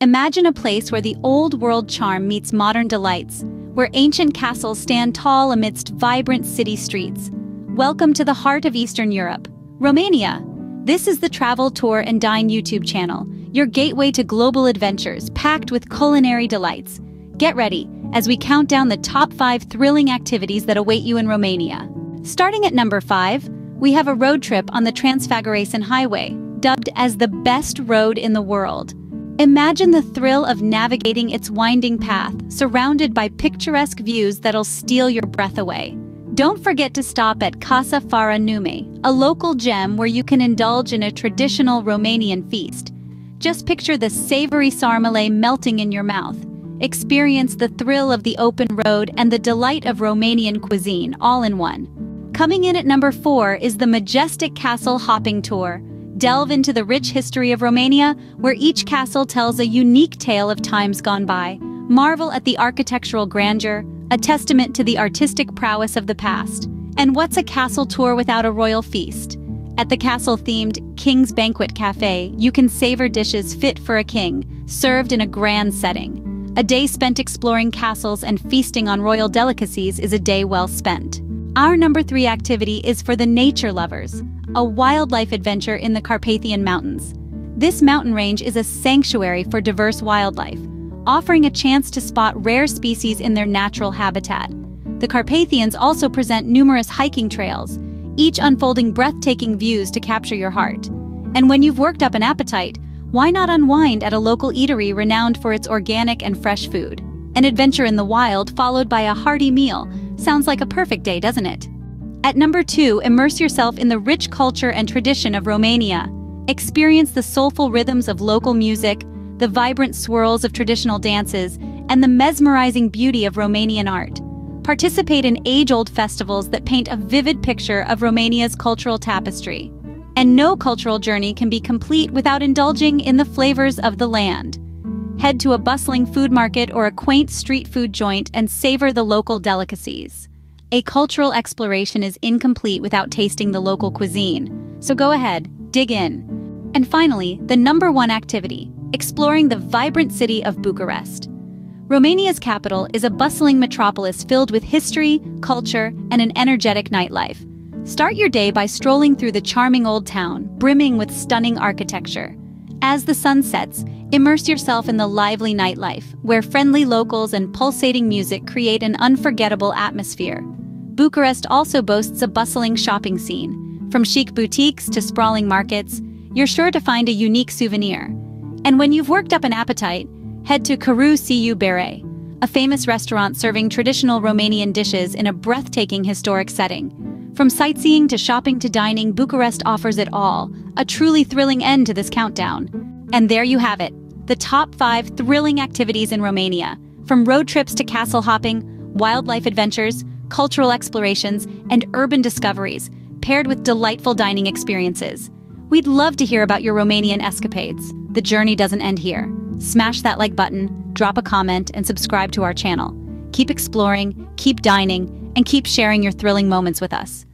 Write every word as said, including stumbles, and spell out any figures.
Imagine a place where the old-world charm meets modern delights, where ancient castles stand tall amidst vibrant city streets. Welcome to the heart of Eastern Europe, Romania. This is the Travel, Tour and Dine YouTube channel, your gateway to global adventures packed with culinary delights. Get ready as we count down the top five thrilling activities that await you in Romania. Starting at number five, we have a road trip on the Transfagarasan Highway, dubbed as the best road in the world. Imagine the thrill of navigating its winding path, surrounded by picturesque views that'll steal your breath away. Don't forget to stop at Casa Fara Nume, a local gem where you can indulge in a traditional Romanian feast. Just picture the savory sarmale melting in your mouth. Experience the thrill of the open road and the delight of Romanian cuisine all in one. Coming in at number four is the majestic castle hopping tour. Delve into the rich history of Romania, where each castle tells a unique tale of times gone by. Marvel at the architectural grandeur, a testament to the artistic prowess of the past. And what's a castle tour without a royal feast? At the castle-themed King's Banquet Cafe, you can savor dishes fit for a king, served in a grand setting. A day spent exploring castles and feasting on royal delicacies is a day well spent. Our number three activity is for the nature lovers, a wildlife adventure in the Carpathian Mountains. This mountain range is a sanctuary for diverse wildlife, offering a chance to spot rare species in their natural habitat. The Carpathians also present numerous hiking trails, each unfolding breathtaking views to capture your heart. And when you've worked up an appetite, why not unwind at a local eatery renowned for its organic and fresh food? An adventure in the wild followed by a hearty meal. Sounds like a perfect day, doesn't it? At number two, immerse yourself in the rich culture and tradition of Romania. Experience the soulful rhythms of local music, the vibrant swirls of traditional dances, and the mesmerizing beauty of Romanian art. Participate in age-old festivals that paint a vivid picture of Romania's cultural tapestry. And no cultural journey can be complete without indulging in the flavors of the land. Head to a bustling food market or a quaint street food joint and savor the local delicacies. A cultural exploration is incomplete without tasting the local cuisine, so go ahead, dig in. And finally, the number one activity, exploring the vibrant city of Bucharest. Romania's capital is a bustling metropolis filled with history, culture, and an energetic nightlife. Start your day by strolling through the charming old town, brimming with stunning architecture. As the sun sets, immerse yourself in the lively nightlife, where friendly locals and pulsating music create an unforgettable atmosphere. Bucharest also boasts a bustling shopping scene. From chic boutiques to sprawling markets, you're sure to find a unique souvenir. And when you've worked up an appetite, head to Caru' cu Bere, a famous restaurant serving traditional Romanian dishes in a breathtaking historic setting. From sightseeing to shopping to dining, Bucharest offers it all, a truly thrilling end to this countdown. And there you have it, the top five thrilling activities in Romania. From road trips to castle hopping, wildlife adventures, cultural explorations, and urban discoveries, paired with delightful dining experiences. We'd love to hear about your Romanian escapades. The journey doesn't end here. Smash that like button, drop a comment, and subscribe to our channel. Keep exploring, keep dining, and keep sharing your thrilling moments with us.